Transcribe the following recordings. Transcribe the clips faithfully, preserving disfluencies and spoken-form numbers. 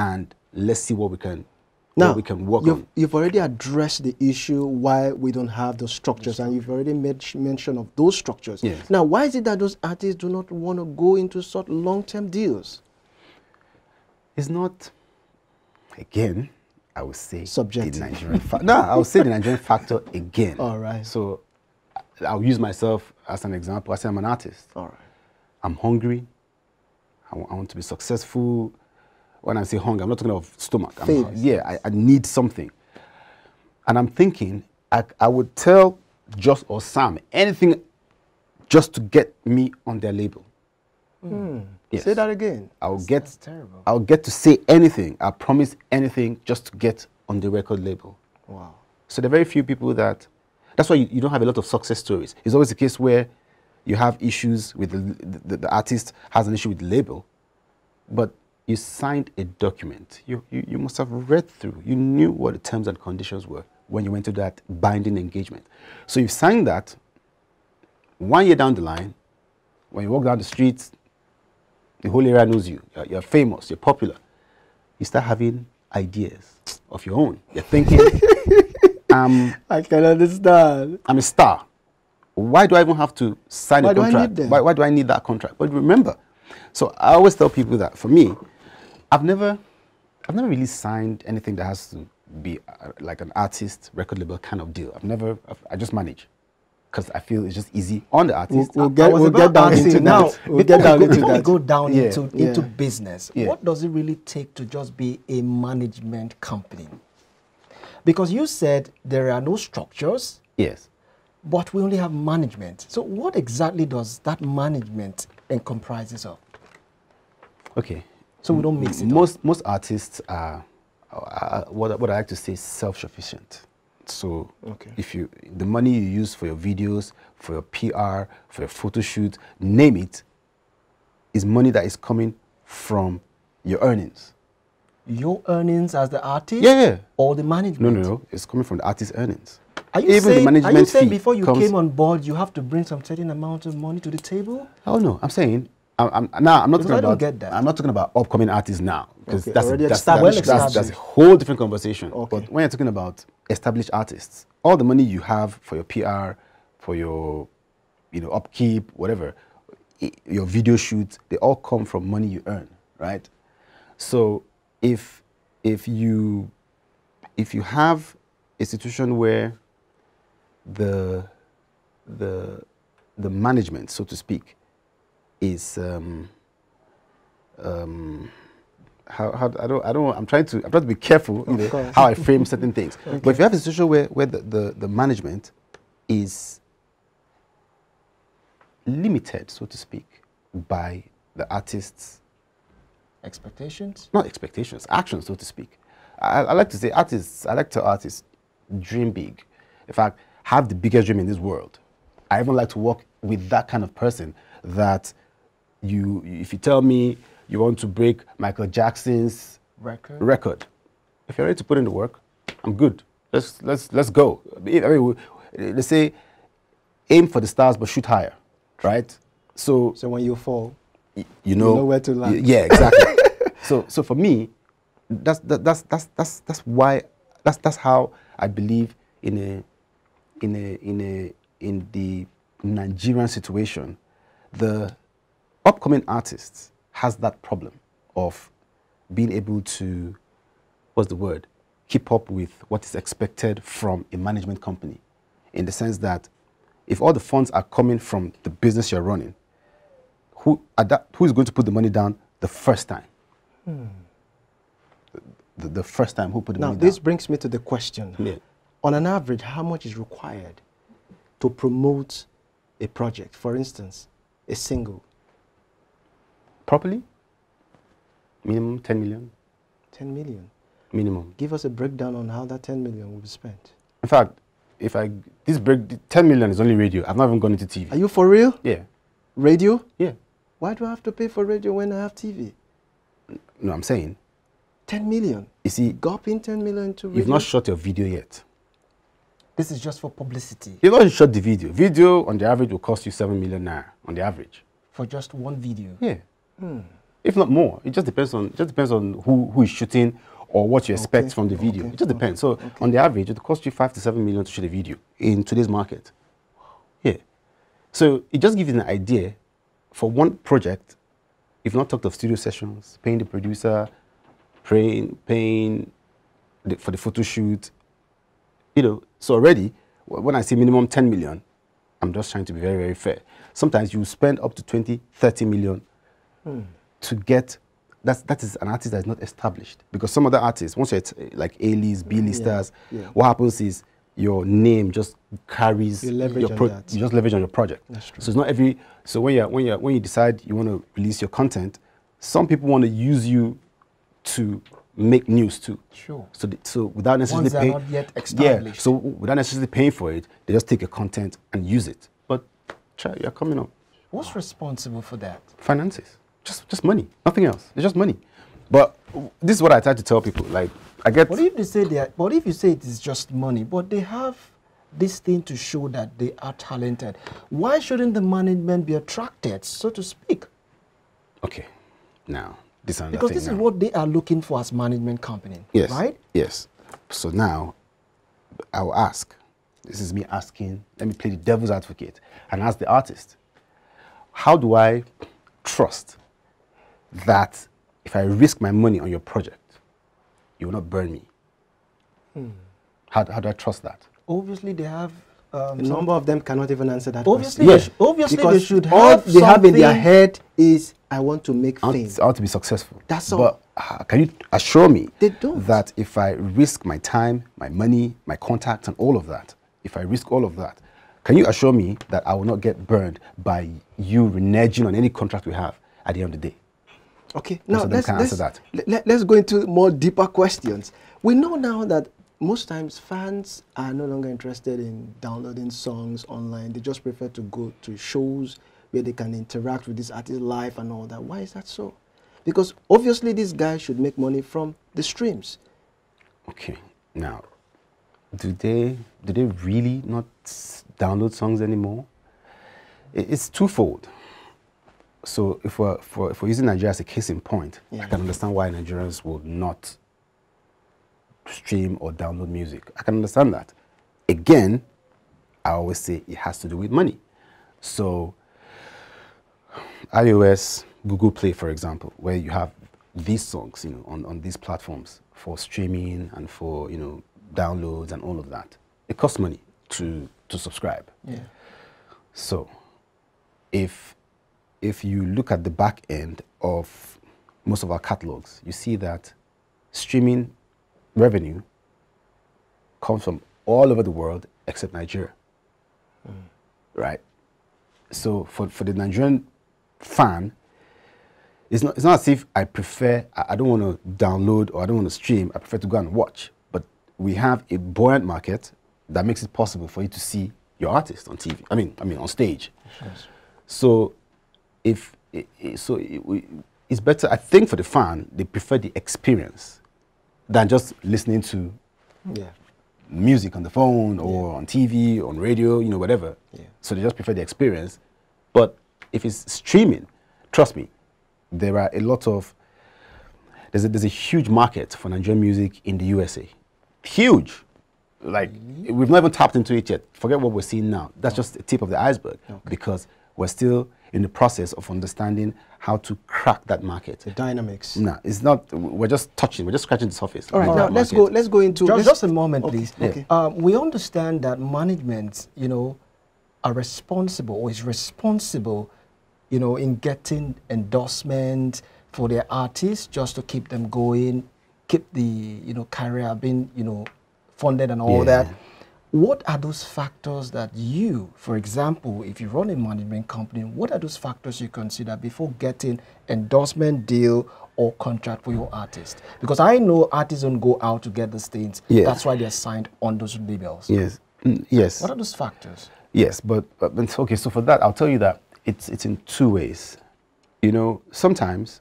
and let's see what we can now what we can work you've, on. You've already addressed the issue why we don't have those structures, and you've already made mention of those structures. Yes. Now, why is it that those artists do not want to go into such long-term deals? It's not, again, I would say subjective. The Nigerian factor. No, I would say the Nigerian factor again. All right. So I'll use myself as an example. I say I'm an artist. All right. I'm hungry. I, I want to be successful. When I say hunger, I'm not talking of stomach. I'm, yeah, I, I need something. And I'm thinking, I, I would tell Josh or Sam anything just to get me on their label. Mm. Yes. Say that again. I'll that's, get. That's terrible. I'll get to say anything. I promise anything just to get on the record label. Wow. So there are very few people that. That's why you, you don't have a lot of success stories. It's always a case where you have issues with the, the, the artist has an issue with the label, but you signed a document. You, you you must have read through. You knew what the terms and conditions were when you went to that binding engagement. So you signed that. One year down the line, when you walk down the streets, the whole area knows you. You're, you're famous. You're popular. You start having ideas of your own. You're thinking, um, I can understand. I'm a star. Why do I even have to sign why a contract? Do I need why, why do I need that contract? But remember, so I always tell people that for me, I've never, I've never really signed anything that has to be uh, like an artist record label kind of deal. I've never. I've, I just manage. Because I feel it's just easy on the artist. We'll, we'll get, we'll get down into now. We'll get down into that. Go down yeah. into yeah. into business. Yeah. What does it really take to just be a management company? Because you said there are no structures. Yes. But we only have management. So what exactly does that management encomprise of? Okay. So we don't mix it. Most up. most artists are, are what what I like to say self-sufficient. So okay. if you the money you use for your videos, for your P R, for your photo shoot, name it, is money that is coming from your earnings. Your earnings as the artist? Yeah, yeah. Or the management? No, no, no. It's coming from the artist's earnings. Are you Even saying, the management are you saying before you came on board, you have to bring some certain amount of money to the table? Oh, no. I'm saying... I'm, I'm, nah, I'm, not talking about, get that. I'm not talking about upcoming artists now. Because okay, that's, that's, that's, that's, that's a whole different conversation. Okay. But when you're talking about established artists, all the money you have for your P R, for your you know, upkeep, whatever, your video shoots, they all come from money you earn, right? So if, if, you, if you have a situation where the, the, the management, so to speak, is um um how, how I don't I don't I'm trying to I'm trying to be careful you know, how I frame certain things. Okay. But if you have a situation where where the, the the management is limited, so to speak, by the artist's expectations, not expectations, actions, so to speak. I, I like to say artists. I like to artists dream big. In fact, have the biggest dream in this world. I even like to work with that kind of person that. You, if you tell me you want to break Michael Jackson's record, record. if you're ready to put in the work, I'm good. Let's let's let's go. I mean, let's say aim for the stars but shoot higher, right? So so when you fall, you know, you know where to land. Yeah, exactly. so so for me, that's that, that's that's that's that's why that's that's how I believe in a in a in a in the Nigerian situation. The upcoming artist has that problem of being able to, what's the word, keep up with what is expected from a management company, in the sense that if all the funds are coming from the business you're running, who, who is going to put the money down the first time? Hmm. The, the first time, who put the now, money down? Now, this brings me to the question. Yeah. On an average, how much is required to promote a project, for instance, a single? Properly? Minimum ten million. ten million? Minimum. Give us a breakdown on how that ten million will be spent. In fact, if I, this break, ten million is only radio. I've not even gone into T V. Are you for real? Yeah. Radio? Yeah. Why do I have to pay for radio when I have T V? No, I'm saying. ten million? You see. Gulping ten million to radio? You've not shot your video yet. This is just for publicity. You've not shot the video. Video, on the average, will cost you seven million naira, on the average. For just one video? Yeah. Hmm. if not more. It just depends on just depends on who who is shooting or what you expect okay. from the video. Okay. It just depends. Okay. So okay. on the average, it costs you five to seven million to shoot a video in today's market. Yeah. So it just gives you an idea for one project. If not talked of studio sessions, paying the producer, paying paying the, for the photo shoot, you know. So already, when I say minimum ten million, I'm just trying to be very very fair. Sometimes you spend up to twenty, thirty million. Hmm. To get, that's, that is an artist that is not established. Because some other artists, once you're like A-list, B-listers, yeah, yeah. what happens is your name just carries, you, leverage your pro on that. you just leverage on your project. That's true. So it's not every, so when, you're, when, you're, when you decide you want to release your content, some people want to use you to make news too. Sure. So, the, so without necessarily paying. Ones that are not yet established. Yeah, so without necessarily paying for it, they just take your content and use it. But try, you're coming up. What's responsible for that? Finances. Just, just money, nothing else. It's just money. But this is what I try to tell people. Like, I get. What if they say they are, What if you say it is just money, but they have this thing to show that they are talented? Why shouldn't the management be attracted, so to speak? Okay, now this and because this now. is what they are looking for as management company. Yes. Right. Yes. So now, I will ask. This is me asking. Let me play the devil's advocate and ask the artist. How do I trust that if I risk my money on your project, you will not burn me? Hmm. How, how do I trust that? Obviously, they have... Um, a number of them cannot even answer that obviously, question. Yes. Obviously, because they should have all they have in their head is, I want to make fame. I want to be successful. That's all. But uh, can you assure me they don't. that if I risk my time, my money, my contacts, and all of that, if I risk all of that, can you assure me that I will not get burned by you reneging on any contract we have at the end of the day? Okay, now let's, let's, that. Let, let's go into more deeper questions. We know now that most times fans are no longer interested in downloading songs online. They just prefer to go to shows where they can interact with this artist live and all that. Why is that so? Because obviously this guy should make money from the streams. Okay, now, do they, do they really not download songs anymore? It's twofold. So if we're, for, if we're using Nigeria as a case in point, yeah. I can understand why Nigerians will not stream or download music. I can understand that. Again, I always say it has to do with money. So iOS, Google Play, for example, where you have these songs, you know, on, on these platforms for streaming and for, you know, downloads and all of that. It costs money to, to subscribe. Yeah. So if... If you look at the back end of most of our catalogs, you see that streaming revenue comes from all over the world except Nigeria, mm. right? So for, for the Nigerian fan, it's not, it's not as if I prefer, I, I don't want to download or I don't want to stream, I prefer to go and watch. But we have a buoyant market that makes it possible for you to see your artist on T V, I mean, I mean on stage. Yes. So. If so, it's better. I think for the fan, they prefer the experience than just listening to yeah. music on the phone or yeah. on T V, on radio, you know, whatever. Yeah. So they just prefer the experience. But if it's streaming, trust me, there are a lot of there's a, there's a huge market for Nigerian music in the U S A, huge. Like mm-hmm. we've not even tapped into it yet. Forget what we're seeing now. That's just the tip of the iceberg okay. because we're still in the process of understanding how to crack that market. The dynamics. No, nah, it's not, we're just touching, we're just scratching the surface. All right, now let's go, let's go into... Just, let's, just a moment, okay, please. Okay. Um, we understand that management, you know, are responsible or is responsible, you know, in getting endorsement for their artists just to keep them going, keep the, you know, career being, you know, funded and all yeah. that. What are those factors that you, for example, if you run a management company, what are those factors you consider before getting endorsement deal or contract for your artist? Because I know artists don't go out to get those things. Yes. That's why they're signed on those labels. Yes. Mm, yes. What are those factors? Yes, but, but, but okay, so for that, I'll tell you that it's, it's in two ways. You know, sometimes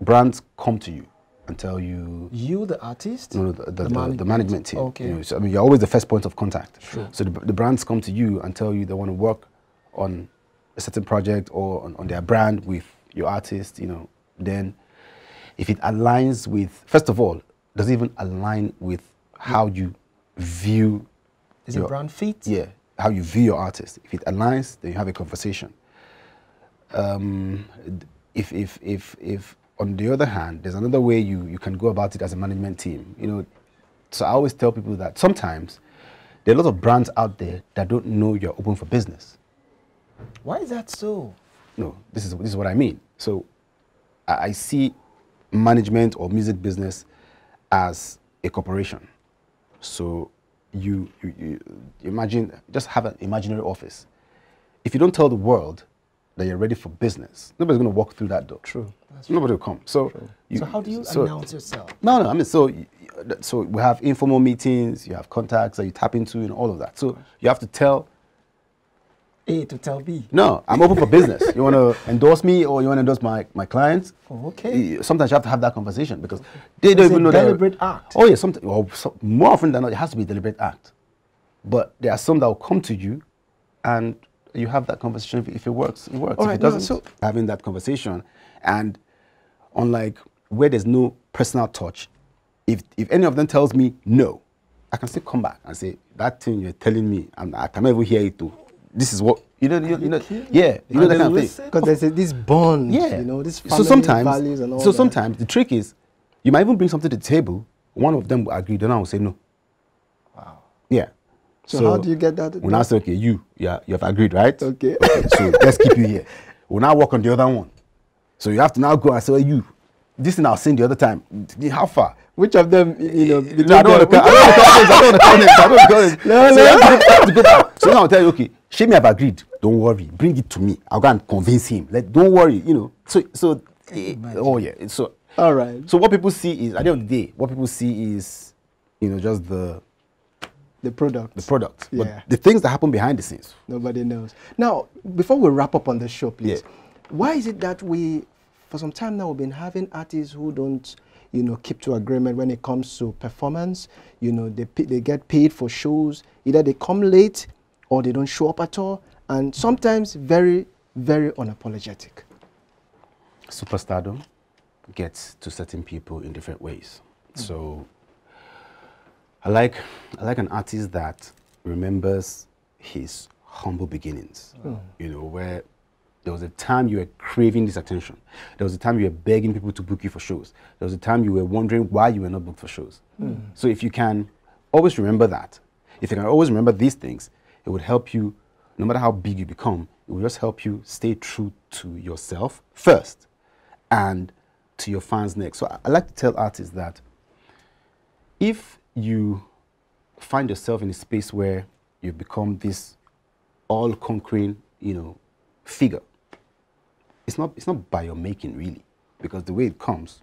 brands come to you. And tell you, you the artist, no, no the, the, the, the, the management team. Okay, you know, so, I mean, you're always the first point of contact. Sure. So the, the brands come to you and tell you they want to work on a certain project or on, on their brand with your artist, you know, then if it aligns with, first of all, does it even align with how you view Is your, it brown feet? Yeah, how you view your artist. If it aligns, then you have a conversation. Um, if, if, if, if, on the other hand, there's another way you, you can go about it as a management team. You know, so I always tell people that sometimes there are a lot of brands out there that don't know you're open for business. Why is that so? No, this is, this is what I mean. So I, I see management or music business as a corporation. So you, you, you imagine, just have an imaginary office. If you don't tell the world that you're ready for business, nobody's going to walk through that door. True. That's Nobody true. will come. So, you, so how do you so, announce yourself? No, no, I mean, so, so we have informal meetings, you have contacts that you tap into and all of that. So you have to tell A to tell B. No, I'm open for business. You want to endorse me or you want to endorse my, my clients? Oh, okay. Sometimes you have to have that conversation because okay. they don't it's even know that. It's a deliberate act. Oh, yeah. Some, well, so, more often than not, it has to be a deliberate act. But there are some that will come to you and you have that conversation. If it works, it works. All if right, it doesn't, no, so having that conversation. And unlike where there's no personal touch, if, if any of them tells me no, I can still come back and say, that thing you're telling me, I'm, I cannot even hear it too. This is what you know. You, you know, yeah, you know that kind of thing. Because there's a, this bond, yeah. you know, this family so sometimes, values and all. So that. sometimes the trick is, you might even bring something to the table. One of them will agree, the other will say no. Wow. Yeah. So, so how do you get that? We now say, okay, you, yeah, you have agreed, right? Okay. okay so let's keep you here. We'll now work on the other one. So you have to now go and say, well, you, this thing I'll sing the other time. How far? Which of them, you know? No, I don't want to count names. I don't want to count names. I don't want to count names. No, no. So you have to go back. So now I'll tell you, okay. Shemi have agreed. Don't worry. Bring it to me. I'll go and convince him. Like, don't worry. You know. So, so. Oh yeah. So. All right. So what people see is, at the end of the day, what people see is, you know, just the. The product. The product. Yeah. But the things that happen behind the scenes, nobody knows. Now, before we wrap up on the show, please, yeah. why is it that we, for some time now, we've been having artists who don't, you know, keep to agreement when it comes to performance? You know, they they get paid for shows. Either they come late, or they don't show up at all, and sometimes very, very unapologetic. Superstardom gets to certain people in different ways. Mm-hmm. So I like, I like an artist that remembers his humble beginnings, mm-hmm. you know, where there was a time you were craving this attention. There was a time you were begging people to book you for shows. There was a time you were wondering why you were not booked for shows. Mm-hmm. So if you can always remember that, if you can always remember these things, it would help you, no matter how big you become, it will just help you stay true to yourself first and to your fans next. So I, I like to tell artists that if you find yourself in a space where you become this all-conquering, you know, figure, it's not, it's not by your making, really, because the way it comes,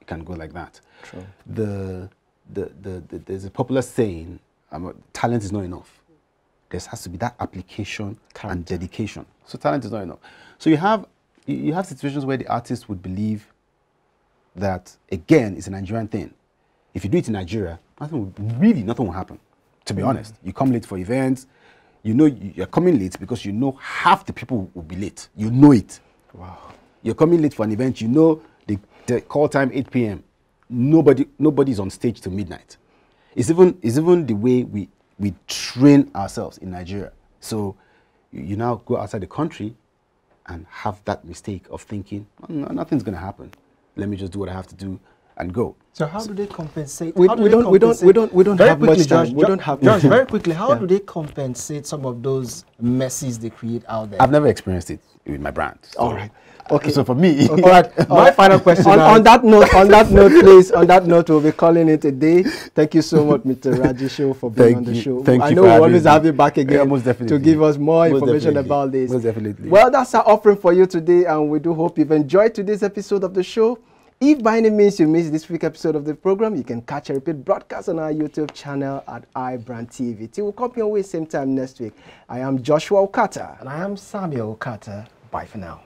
it can go like that. True. The, the, the, the, there's a popular saying, um, talent is not enough. There has to be that application Character. and dedication. So talent is not enough. So you have, you have situations where the artist would believe that, again, it's a Nigerian thing. If you do it in Nigeria, nothing will, really nothing will happen, to be mm. honest. You come late for events. You know you're coming late because you know half the people will be late. You know it. Wow. You're coming late for an event. You know the, the call time, eight P M Nobody, nobody's on stage till midnight. It's even, it's even the way we... we train ourselves in Nigeria. So you, you now go outside the country and have that mistake of thinking, oh, no, nothing's going to happen. Let me just do what I have to do and go. So how so, do they compensate? We, do we, they don't, compensate? we don't. We don't. We don't very have quickly, much time. Josh, we don't have. Josh, very quickly, how yeah. do they compensate some of those messes they create out there? I've never experienced it with my brand. So. All right. Okay. So for me, okay. all right. My final question. on, on that note, on that note, please. On that note, we'll be calling it a day. Thank you so much, Mister Raji Shau, for being thank on the you, show. Thank I know you. I know we'll always have you back again, yeah, most definitely. to give us more most information definitely. about this. Most definitely. Well, that's our offering for you today, and we do hope you've enjoyed today's episode of the show. If by any means you missed this week's episode of the program, you can catch a repeat broadcast on our YouTube channel at I Brand T V. Till we'll come your way same time next week. I am Joshua Okata. And I am Samuel Okata. Bye for now.